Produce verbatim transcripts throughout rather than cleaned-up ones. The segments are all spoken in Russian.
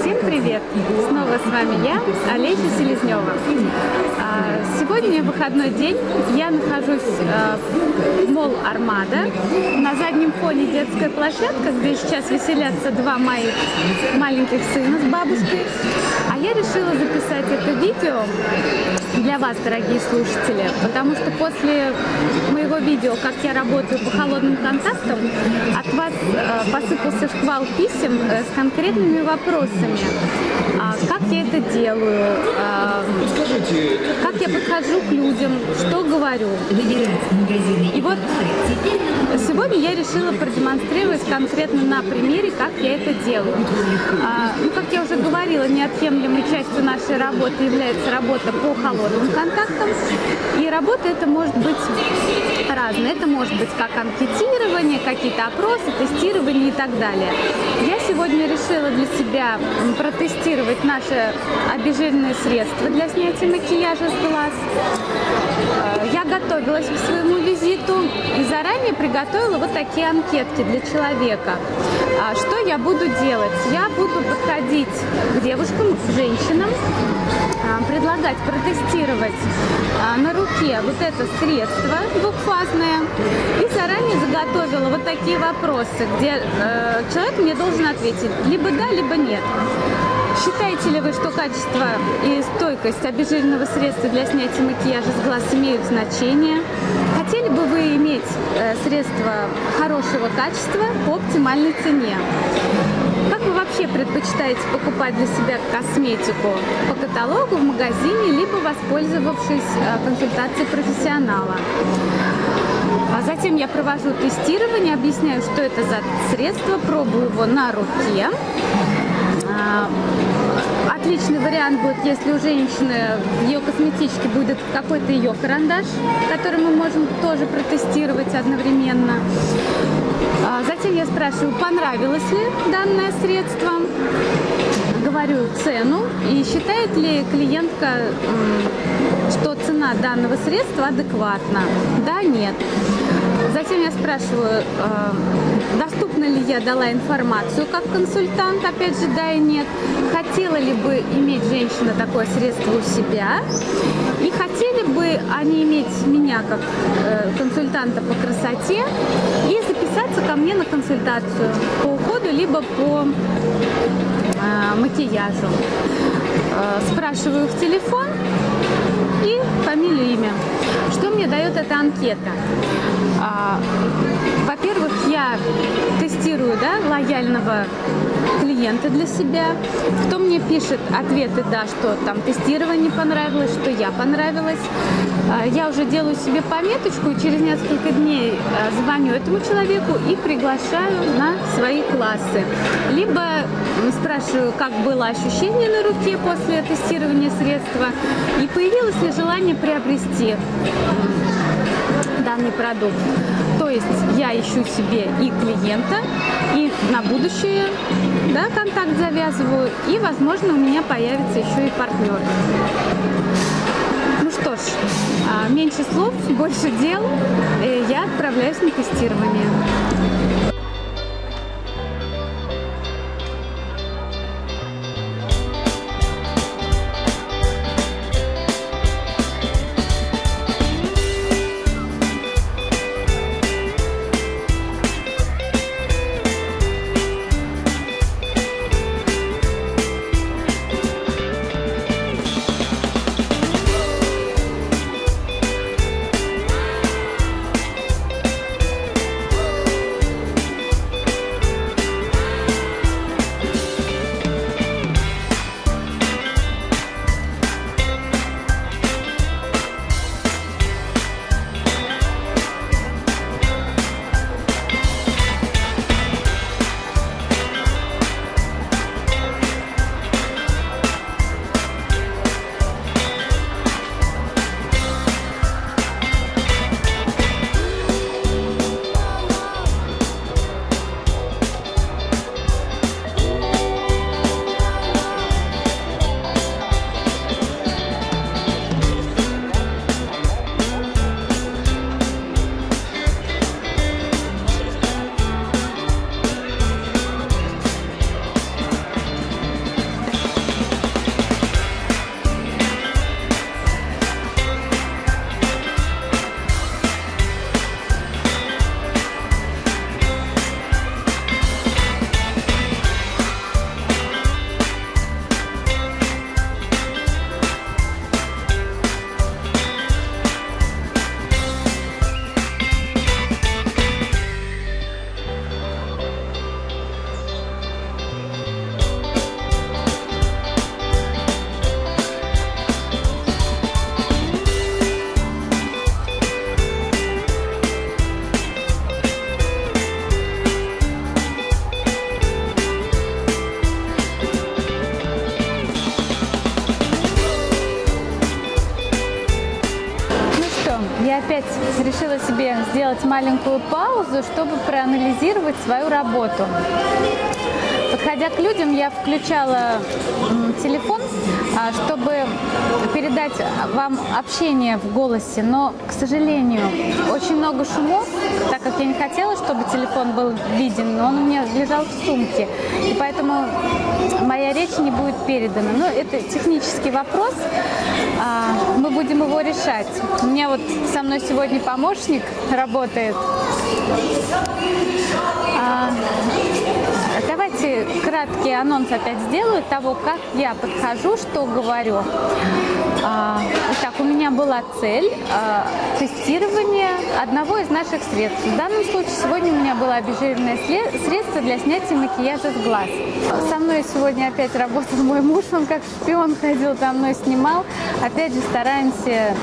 Всем привет! Снова с вами я, Олеся Селезнева. Сегодня выходной день, я нахожусь в Мол Армада. На заднем фоне детская площадка, где сейчас веселятся два моих маленьких сына с бабушкой. А я решила записать это видео для вас, дорогие слушатели, потому что после моего видео, как я работаю по холодным контактам, от вас посыпался шквал писем с конкретными вопросами. Как я это делаю, как я подхожу к людям, что говорю. И вот сегодня я решила продемонстрировать конкретно на примере, как я это делаю. Ну, как я уже говорила, неотъемлемой частью нашей работы является работа по холодным контактам. И работа это может быть разная. Это может быть как анкетирование, какие-то опросы, тестирование и так далее. Я сегодня решила для себя протестировать наши обезжиренные средства для снятия макияжа с глаз. Я готовилась к своему визиту и заранее приготовила вот такие анкетки для человека. Что я буду делать? Я буду подходить к девушкам, к женщинам, предлагать протестировать на руке вот это средство двухфазное. И заранее заготовила вот такие вопросы, где человек мне должен ответить либо да, либо нет. Считаете ли вы, что качество и стойкость обезжиренного средства для снятия макияжа с глаз имеют значение? Хотели бы вы иметь средства хорошего качества по оптимальной цене? Как вы вообще предпочитаете покупать для себя косметику? По каталогу, в магазине, либо воспользовавшись консультацией профессионала? А затем я провожу тестирование, объясняю, что это за средство, пробую его на руке. Отличный вариант будет, если у женщины в ее косметичке будет какой-то ее карандаш, который мы можем тоже протестировать одновременно. Затем я спрашиваю, понравилось ли данное средство, говорю цену и считает ли клиентка, что цена данного средства адекватна. Да, нет. Затем я спрашиваю, доступна ли я дала информацию как консультант, опять же, да и нет. Хотела ли бы иметь женщина такое средство у себя? И хотели бы они иметь меня как консультанта по красоте и записаться ко мне на консультацию по уходу, либо по макияжу. Спрашиваю их телефон и фамилию, имя. Что мне дает эта анкета? Во-первых, я тестирую, да, лояльного клиента для себя, кто мне пишет ответы, да, что там тестирование понравилось, что я понравилась. Я уже делаю себе пометочку и через несколько дней звоню этому человеку и приглашаю на свои классы. Либо спрашиваю, как было ощущение на руке после тестирования средства и появилось ли желание приобрести данный продукт. То есть я ищу себе и клиента, и на будущее, да, контакт завязываю, и, возможно, у меня появится еще и партнер. Ну что ж, меньше слов, больше дел, и я отправляюсь на тестирование. решила себе сделать маленькую паузу, чтобы проанализировать свою работу. Подходя к людям, я включала телефон, чтобы передать вам общение в голосе, но, к сожалению, очень много шумов, так как я не хотела, чтобы телефон был виден, но он у меня лежал в сумке, и поэтому моя речь не будет передана. Но это технический вопрос, мы будем его решать. У меня вот со мной сегодня помощник работает. Давайте краткий анонс опять сделаю того, как я подхожу, что говорю. Итак, у меня была цель тестирования одного из наших средств. В данном случае сегодня у меня было обезжиренное средство для снятия макияжа с глаз. Со мной сегодня опять работал мой муж, он как шпион ходил, за мной снимал. Опять же, стараемся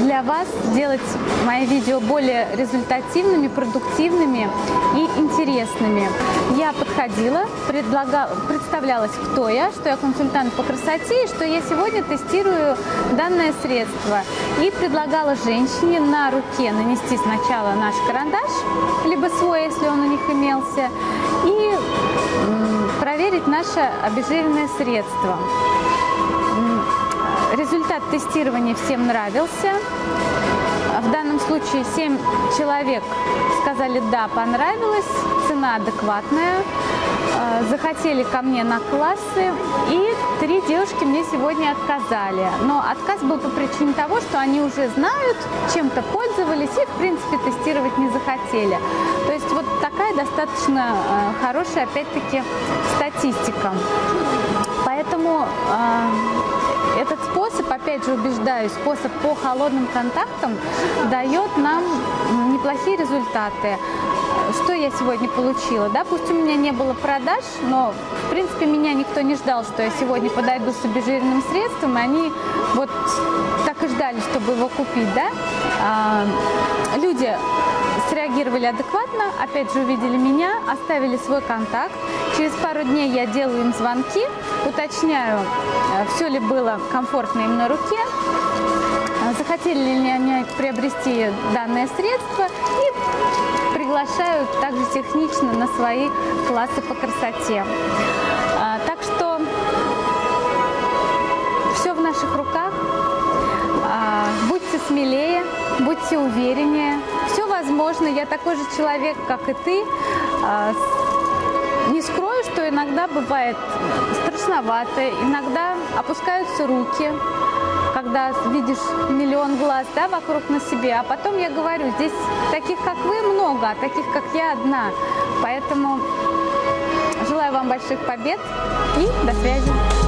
для вас делать мои видео более результативными, продуктивными и интересными. Я подходила, предлагала, представлялась, кто я, что я консультант по красоте и что я сегодня тестирую данное средство. И предлагала женщине на руке нанести сначала наш карандаш, либо свой, если он у них имелся, и проверить наше обезжиренное средство. Результат тестирования всем нравился. В данном случае семь человек сказали «да, понравилось», цена адекватная, захотели ко мне на классы, и три девушки мне сегодня отказали. Но отказ был по причине того, что они уже знают, чем-то пользовались и, в принципе, тестировать не захотели. То есть вот такая достаточно хорошая, опять-таки, статистика. Поэтому этот способ, опять же убеждаюсь, способ по холодным контактам дает нам неплохие результаты. Что я сегодня получила? Да, пусть у меня не было продаж, но в принципе меня никто не ждал, что я сегодня подойду с обезжиренным средством, и они вот так и ждали, чтобы его купить. Да? А, люди среагировали адекватно, опять же увидели меня, оставили свой контакт. Через пару дней я делаю им звонки, уточняю, все ли было комфортно им на руке, захотели ли они приобрести данное средство и приглашаю также технично на свои классы по красоте. Так что все в наших руках, будьте смелее, будьте увереннее, все возможно, я такой же человек, как и ты. Не скрою, что иногда бывает страшновато, иногда опускаются руки, когда видишь миллион глаз, да, вокруг на себе. А потом я говорю, здесь таких, как вы, много, а таких, как я, одна. Поэтому желаю вам больших побед и до связи.